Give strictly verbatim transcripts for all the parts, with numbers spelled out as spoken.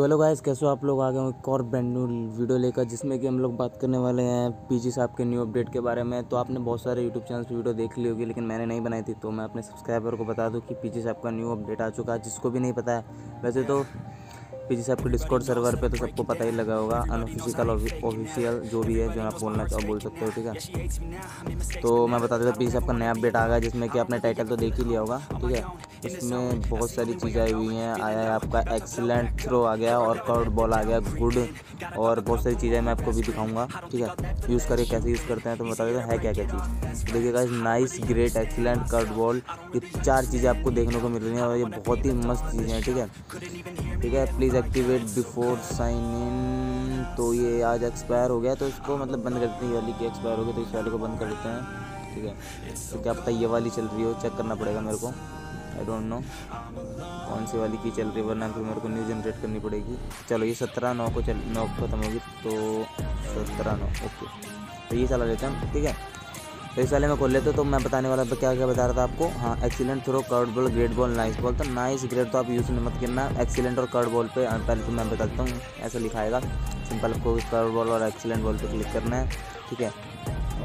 तो hello guys, कैसे हो आप लोग। आ गए एक और ब्रांड न्यू वीडियो लेकर, जिसमें कि हम लोग बात करने वाले हैं पीजी साहब के न्यू अपडेट के बारे में। तो आपने बहुत सारे यूट्यूब चैनल पे वीडियो देख ली होगी, लेकिन मैंने नहीं बनाई थी। तो मैं अपने सब्सक्राइबर को बता दूं कि पीजी साहब का न्यू अपडेट आ चुका है। जिसको भी नहीं पता है, वैसे तो पीजी साहब के डिस्कॉर्ड सर्वर पे तो सबको पता ही लगा होगा। अनऑफिशियल ऑफिशियल जो भी है, जो आप बोलना चाहो बोल सकते हो, ठीक है। तो मैं बता देता हूँ, पीजी साहब का नया अपडेट आ गया, जिसमें कि आपने टाइटल तो देख ही लिया होगा, ठीक है। इसमें बहुत सारी चीज़ें आई हुई हैं। आया है आपका एक्सीलेंट थ्रो आ गया, और कर्ड बॉल आ गया, गुड, और बहुत सारी चीज़ें मैं आपको भी दिखाऊंगा, ठीक है। यूज़ करके कैसे यूज़ करते हैं तो बता देता है क्या क्या चीज़। तो देखिएगा, nice, great, excellent, curd ball, ये चार चीज़ें आपको देखने को मिल रही हैं, और ये बहुत ही मस्त चीज़ें हैं, ठीक है ठीक है please activate before sign in. तो ये आज एक्सपायर हो गया, तो इसको मतलब बंद करते हैं। ये वाली की एक्सपायर हो गई, तो इस वाले को बंद कर देते हैं, ठीक है। तो क्या पता ये वाली चल रही हो, चेक करना पड़ेगा मेरे को। आई डोंट नो कौन सी वाली की चल रही है, वरना फिर मेरे को न्यू जनरेट करनी पड़ेगी। चलो, ये सत्रह नौ को चल नौ खत्म होगी, तो सत्रह नौ ओके, तो ये चला लेते हैं, ठीक है। तो इस वाले में खोल लेते, तो मैं बताने वाला क्या क्या बता रहा था आपको। हाँ, excellent throw, curd ball, great ball, nice ball. तो नाइस ग्रेट तो आप यूज़ मत करना। एक्सीलेंट और कर्ड बॉल पे पहले तो मैं बताता हूँ, ऐसा लिखाएगा सिंपल, आपको कर्ड बॉल और एक्सीलेंट बॉल पे क्लिक करना है, ठीक है।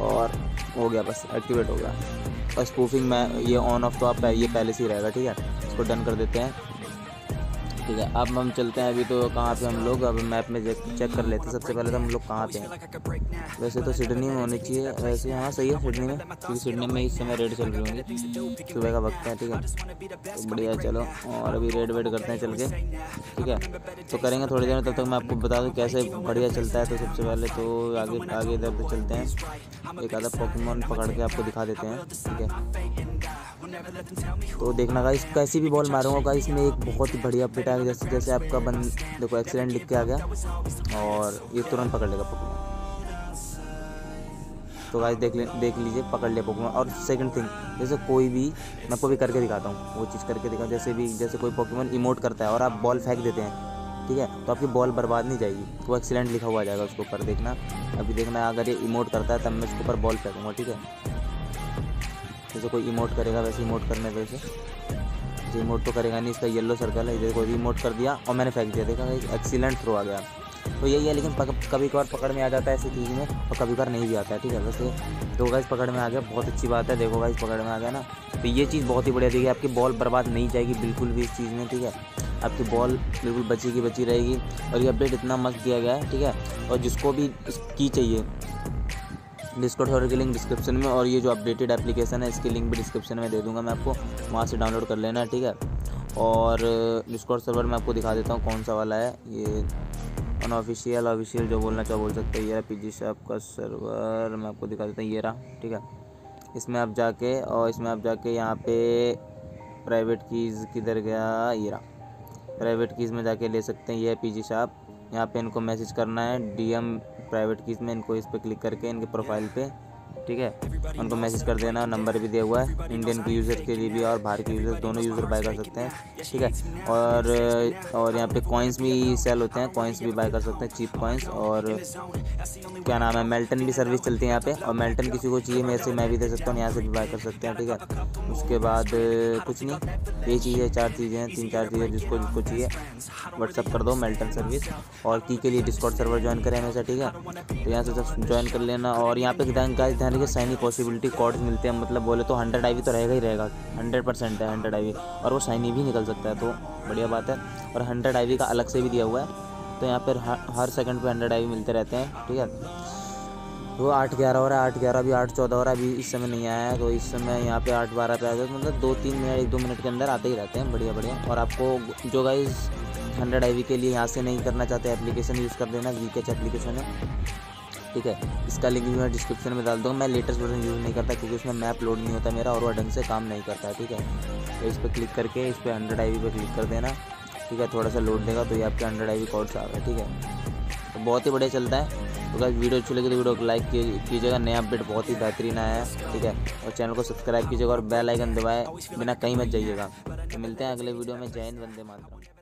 और हो गया, बस एक्टिवेट हो गया। और स्पूफिंग में ये ऑन ऑफ तो आप ये पहले से ही रहेगा, ठीक है। इसको डन कर देते हैं, ठीक है। अब हम चलते हैं, अभी तो कहाँ पे हम लोग, अब मैप में चेक कर लेते हैं। सबसे पहले तो हम लोग कहाँ पे हैं, वैसे तो सिडनी में होनी चाहिए, वैसे हाँ सही है सिडनी में, क्योंकि सिडनी में इस समय रेड चल रही होंगी, सुबह का वक्त है, ठीक है। तो बढ़िया, चलो, और अभी रेड वेड करते हैं चल के, ठीक है। तो करेंगे थोड़ी देर में, तब तक मैं आपको बता दूँ कैसे बढ़िया चलता है। तो सबसे पहले तो आगे आगे इधर से चलते हैं, एक आधा पोकेमॉन पकड़ के आपको दिखा देते हैं, ठीक है। तो देखना गाइस, कैसी भी बॉल मारूंगा गाइस, इसमें एक बहुत ही बढ़िया अपडेट आ गया। जैसे जैसे आपका बन देखो एक्सीलेंट लिख के आ गया, और ये तुरंत पकड़ लेगा पोकेमॉन। तो गाइस देख ले देख लीजिए, पकड़ लिया पोकेमॉन। और सेकंड थिंग, जैसे कोई भी मैं आपको भी करके दिखाता हूँ, वो चीज़ करके दिखाऊँ। जैसे भी जैसे कोई पोकेमॉन इमोट करता है और आप बॉल फेंक देते हैं, ठीक है, तो आपकी बॉल बर्बाद नहीं जाएगी, वो एक्सीलेंट लिखा हुआ जाएगा उसके ऊपर। देखना अभी, देखना अगर ये इमोट करता है तब मैं उसके ऊपर बॉल फेंकूँगा, ठीक है। जैसे कोई इमोट करेगा वैसे इमोट करने, वैसे जो इमोट तो करेगा नहीं, इसका येलो सर्कल है, इधर कोई इमोट कर दिया और मैंने फेंक दिया, देखा एक्सीलेंट थ्रो आ गया। तो यही है, लेकिन कभी कभार पकड़ में आ जाता है ऐसी चीज़ में, और कभी कभार नहीं भी आता है, ठीक है। वैसे तो गाइस पकड़ में आ गया, बहुत अच्छी बात है। देखो गाइस पकड़ में आ गया ना, तो ये चीज़ बहुत ही बढ़िया थी कि आपकी बॉल बर्बाद नहीं जाएगी बिल्कुल भी इस चीज़ में, ठीक है। आपकी बॉल बिल्कुल बची की बची रहेगी, और ये अपडेट इतना मस्त दिया गया है, ठीक है। और जिसको भी की चाहिए, डिस्कॉर्ड सर्वर की लिंक डिस्क्रिप्शन में, और ये जो अपडेटेड एप्लीकेशन है इसकी लिंक भी डिस्क्रिप्शन में दे दूंगा मैं आपको, वहाँ से डाउनलोड कर लेना, ठीक है। और डिस्कॉर्ड सर्वर मैं आपको दिखा देता हूँ कौन सा वाला है, ये अनऑफिशियल ऑफिशियल जो बोलना चाहो बोल सकते हो। ये पीजी शॉप का सर्वर मैं आपको दिखा देता हूँ, ये रहा, ठीक है। इसमें आप जाके और इसमें आप जाके यहाँ पे प्राइवेट कीज़ किधर गया, ये रहा, प्राइवेट कीज़ में जाके ले सकते हैं। ये है पीजी शॉप, यहाँ पे इनको मैसेज करना है डीएम प्राइवेट कीज़ में, इनको इस पर क्लिक करके इनके प्रोफाइल पे, ठीक है, उनको मैसेज कर देना। नंबर भी दिया हुआ है इंडियन के यूज़र के लिए भी, और बाहर के यूज़र, दोनों यूज़र बाय कर सकते हैं, ठीक है। और और यहाँ पे कॉइन्स भी सेल होते हैं, कॉइन्स भी बाय कर सकते हैं, चीप कॉइन्स। और क्या नाम है, मेल्टन भी सर्विस चलती है यहाँ पे, और मेल्टन किसी को चाहिए मेरे से मैं भी दे सकता हूँ, यहाँ से भी बाय कर सकते हैं, ठीक है। उसके बाद कुछ नहीं, ये चीज़ें चार चीज़ें हैं, तीन चार चीज़ें, जिसको जिसको चाहिए व्हाट्सअप कर दो मेल्टन सर्विस। और की के लिए डिस्कॉर्ड सर्वर ज्वाइन करें हमेशा, ठीक है। तो यहाँ से सब ज्वाइन कर लेना। और यहाँ पे ध्यान देखिए, शाइनी पॉसिबिलिटी कॉर्ड्स मिलते हैं, मतलब बोले तो हंड्रेड आईवी तो रहेगा ही रहेगा, हंड्रेड परसेंट है हंड्रेड आईवी, और वो शाइनी भी निकल सकता है, तो बढ़िया बात है। और हंड्रेड आईवी का अलग से भी दिया हुआ है, तो यहाँ पर हर सेकंड पे हंड्रेड आईवी मिलते रहते हैं, ठीक है। तो आठ ग्यारह हो रहा है, आठ ग्यारह अभी आठ चौदह हो रहा है, अभी इस समय नहीं आया है, तो इस समय यहाँ पे आठ बारह पे आ गया, मतलब दो तीन मिनट एक दो मिनट के अंदर आते ही रहते हैं, बढ़िया बढ़िया। और आपको जो गाइस हंड्रेड आईवी के लिए यहाँ से नहीं करना चाहते एप्लीकेशन यूज़ कर लेना, वेकैच एप्लीकेशन है, ठीक है। इसका लिंक भी मैं डिस्क्रिप्शन में डाल दूँगा। मैं लेटेस्ट वर्जन यूज़ नहीं करता, क्योंकि उसमें मैप लोड नहीं होता मेरा, और वह ढंग से काम नहीं करता है, ठीक है। तो इस पर क्लिक करके इस पर हंड्रेड आई वी पर क्लिक कर देना, ठीक है। थोड़ा सा लोड देगा, तो ये आपके हंड्रेड आई वी कोड्स आ गए, ठीक है। तो बहुत ही बढ़िया चलता है। अगर तो वीडियो अच्छी लगी तो वीडियो को लाइक कीजिएगा, नया अपडेट बहुत ही बेहतरीन आया है, ठीक है। और चैनल को सब्सक्राइब कीजिएगा, और बेल आइकन दबाए बिना कहीं मत जाइएगा। तो मिलते हैं अगले वीडियो में। जय हिंद, वंदे मातरम।